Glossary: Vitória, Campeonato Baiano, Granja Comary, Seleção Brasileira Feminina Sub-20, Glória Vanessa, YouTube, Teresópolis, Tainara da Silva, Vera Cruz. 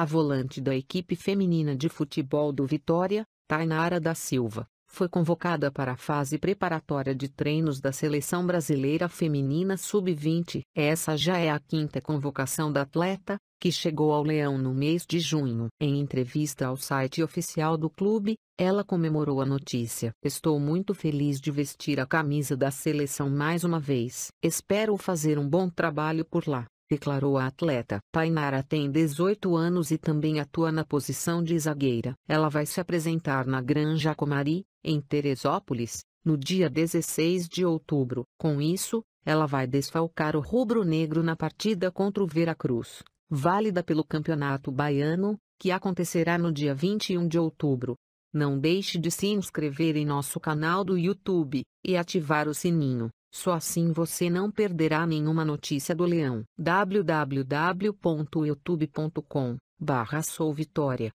A volante da equipe feminina de futebol do Vitória, Tainara da Silva, foi convocada para a fase preparatória de treinos da Seleção Brasileira Feminina Sub-20. Essa já é a quinta convocação da atleta, que chegou ao Leão no mês de junho. Em entrevista ao site oficial do clube, ela comemorou a notícia. "Estou muito feliz de vestir a camisa da seleção mais uma vez. Espero fazer um bom trabalho por lá", declarou a atleta. Tainara tem 18 anos e também atua na posição de zagueira. Ela vai se apresentar na Granja Comary, em Teresópolis, no dia 16 de outubro. Com isso, ela vai desfalcar o rubro-negro na partida contra o Vera Cruz, válida pelo Campeonato Baiano, que acontecerá no dia 21 de outubro. Não deixe de se inscrever em nosso canal do YouTube e ativar o sininho. Só assim você não perderá nenhuma notícia do Leão. www.youtube.com/souvitória